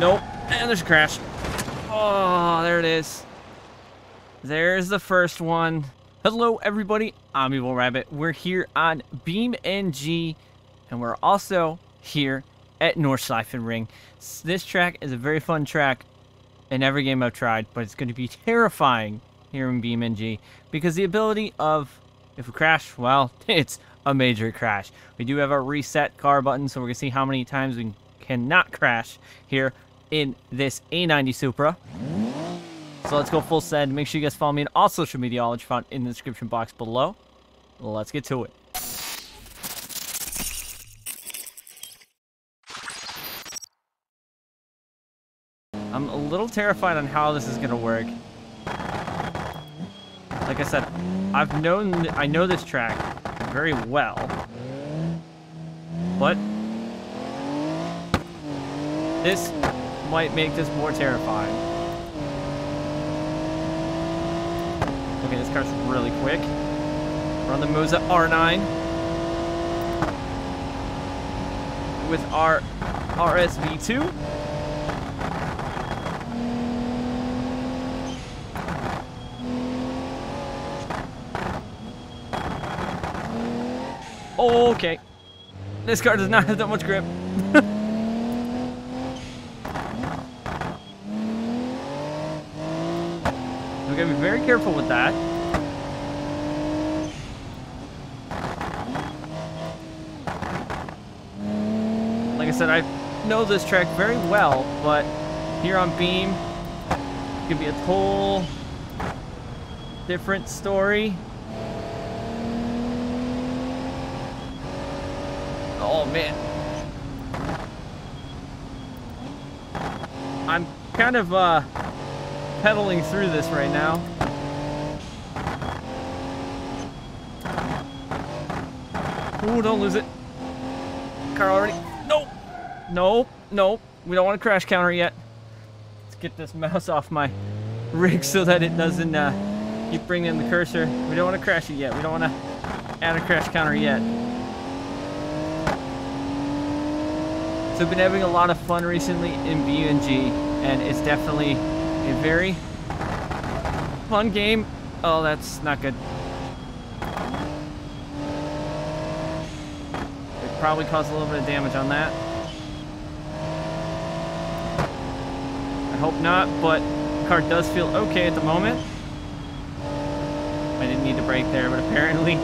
Nope. And there's a crash. Oh, there it is. There's the first one. Hello, everybody. I'm Evil Rabbit. We're here on BeamNG, and we're also here at Nordschleife. This track is a very fun track in every game I've tried, but it's going to be terrifying here in BeamNG because the ability of, if we crash, well, it's a major crash. We do have our reset car button, so we're going to see how many times we cannot crash here in this A90 Supra. So let's go full send. Make sure you guys follow me on all social media, all which found in the description box below. Let's get to it. I'm a little terrified on how this is going to work. Like I said, I know this track very well, but this might make this more terrifying. Okay, this car's really quick. We're on the MOZA R9 with our RSV2. Okay, this car does not have that much grip. We gotta be very careful with that. Like I said, I know this track very well, but here on Beam, it could be a whole different story. Oh man, I'm kind of pedaling through this right now. Ooh, don't lose it. Car already. Nope. Nope. Nope. We don't want to crash counter yet. Let's get this mouse off my rig so that it doesn't keep bringing in the cursor. We don't want to crash it yet. We don't want to add a crash counter yet. So I've been having a lot of fun recently in BeamNG, and it's definitely a very fun game. Oh, that's not good. It probably caused a little bit of damage on that. I hope not, but the car does feel okay at the moment. I didn't need to brake there, but apparently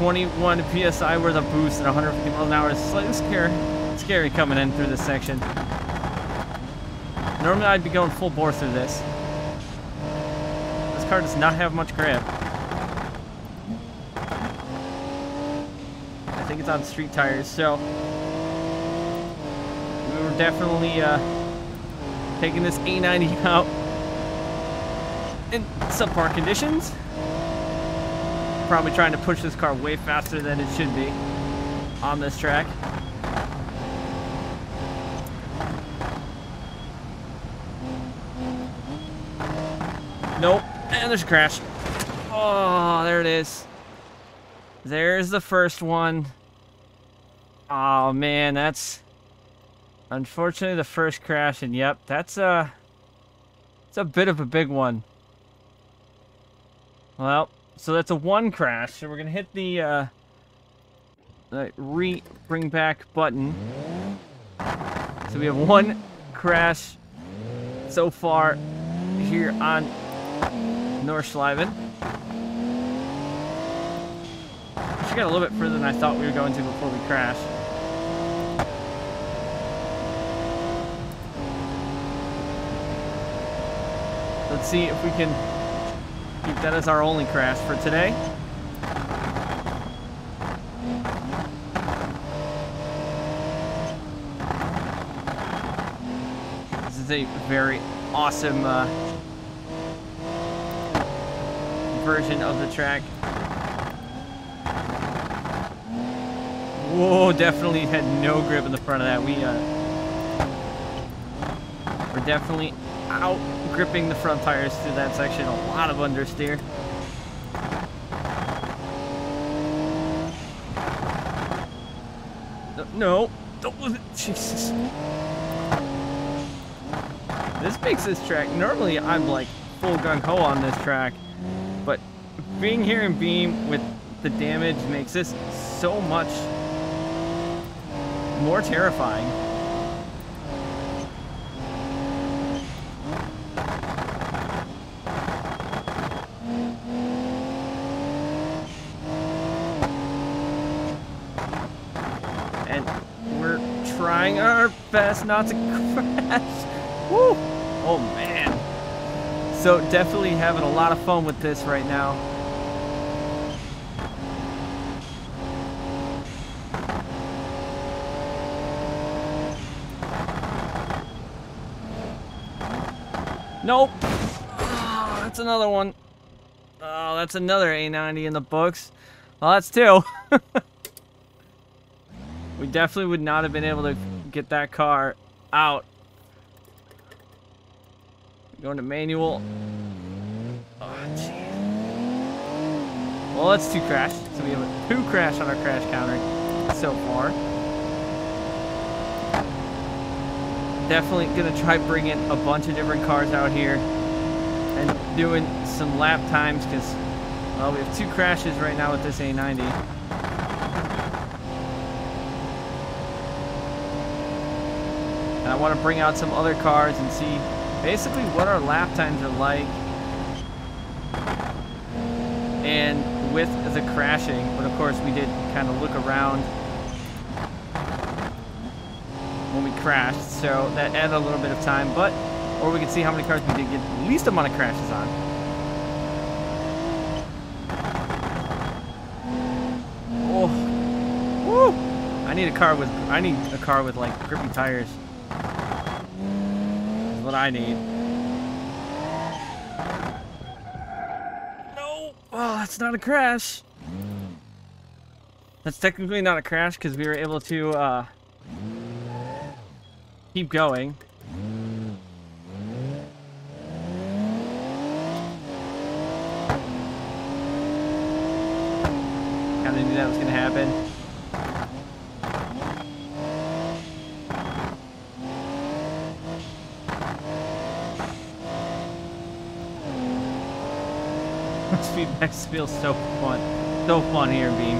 21 PSI worth of boost at 150 miles an hour is slightly scary coming in through this section. Normally I'd be going full bore through this. This car does not have much grip. I think it's on street tires, so we were definitely taking this A90 out in subpar conditions. Probably trying to push this car way faster than it should be on this track. Nope. And there's a crash. Oh, there it is. There's the first one. Oh man, that's unfortunately the first crash, and yep, that's it's a bit of a big one. Well, so that's a one crash, so we're gonna hit the bring back button. So we have one crash so far here on Nordschleife. She got a little bit further than I thought we were going to before we crashed. Let's see if we can keep that as our only crash for today. This is a very awesome version of the track. Whoa, definitely had no grip in the front of that. We're definitely out gripping the front tires through that section. A lot of understeer. No, don't lose it. Jesus. This makes this track, normally I'm like full gung-ho on this track, but being here in Beam with the damage makes this so much more terrifying. And we're trying our best not to crash. Woo! Oh man. So definitely having a lot of fun with this right now. Nope. Oh, that's another one. Oh, that's another A90 in the books. Well, that's two. We definitely would not have been able to get that car out. Going to manual. Oh, jeez. Well, that's two crash. So we have a two crash on our crash counter so far. Definitely gonna try bringing a bunch of different cars out here and doing some lap times because, well, we have two crashes right now with this A90. And I want to bring out some other cars and see basically what our lap times are like, and with the crashing. But of course we did kind of look around when we crashed, so that added a little bit of time, but or we could see how many cars we did get the least amount of crashes on. Oh, woo! I need a car with like grippy tires. That's what I need. No, oh, that's not a crash. That's technically not a crash because we were able to keep going. Kind of knew that was going to happen. This feedback feels so fun. So fun here, Beam.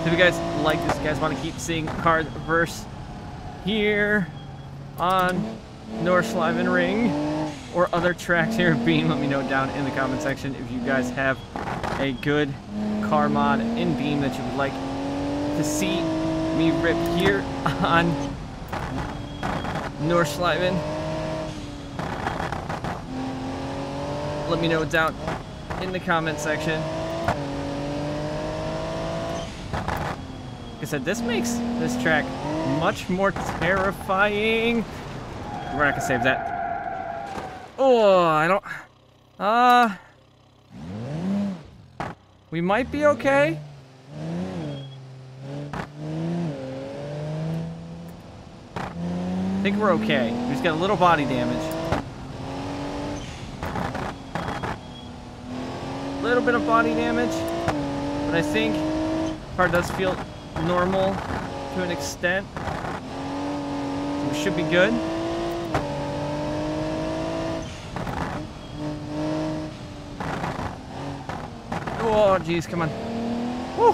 If you guys like this, you guys want to keep seeing cars verse here on Nordschleife Ring or other tracks here at Beam, let me know down in the comment section if you guys have a good car mod in Beam that you would like to see me rip here on Nordschleife. Let me know down in the comment section. Like I said, this makes this track much more terrifying. We're not gonna save that. Oh, I don't. We might be okay. I think we're okay. We just got a little body damage. A little bit of body damage, but I think the car does feel normal to an extent. So we should be good. Oh geez, come on. Woo.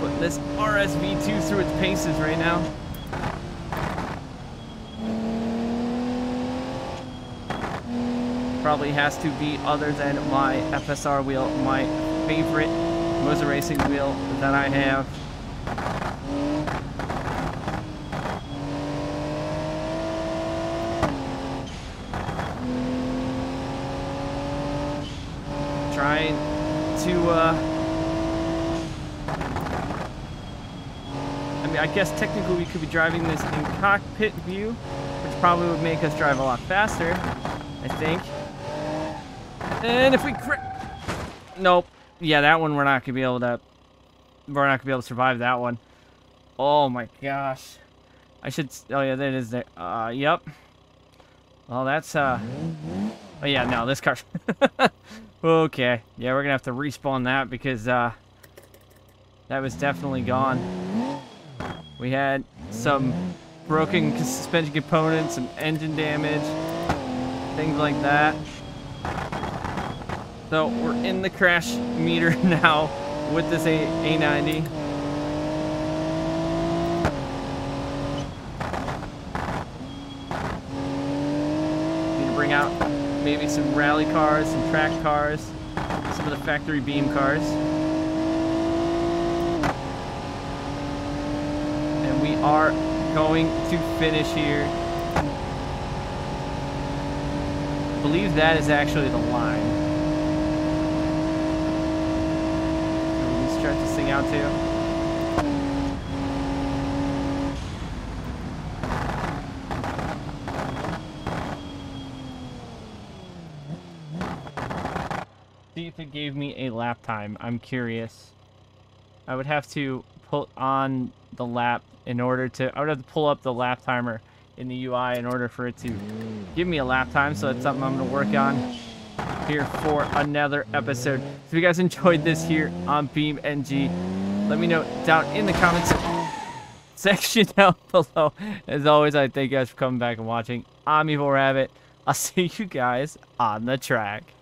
Putting this RSV2 through its paces right now. Probably has to be other than my FSR wheel, my favorite MOZA Racing wheel that I have. Trying to, I mean, I guess technically we could be driving this in cockpit view, which probably would make us drive a lot faster, I think. And if we nope. Yeah, that one we're not gonna be able to survive that one. Oh my gosh. I should, oh yeah, that is there. Yep. Well, that's Oh yeah, no, this car. Okay, yeah, we're gonna have to respawn that because that was definitely gone. We had some broken suspension components, some engine damage, things like that. So we're in the crash meter now with this A90. Need to bring out maybe some rally cars, some track cars, some of the factory beam cars. And we are going to finish here. I believe that is actually the line. Stretch this thing out too. See if it gave me a lap time. I'm curious. I would have to put on the lap in order to. I would have to pull up the lap timer in the UI in order for it to give me a lap time. So that's something I'm going to work on here for another episode. If you guys enjoyed this here on BeamNG, let me know down in the comments section down below. As always, I thank you guys for coming back and watching. I'm Evil Rabbit. I'll see you guys on the track.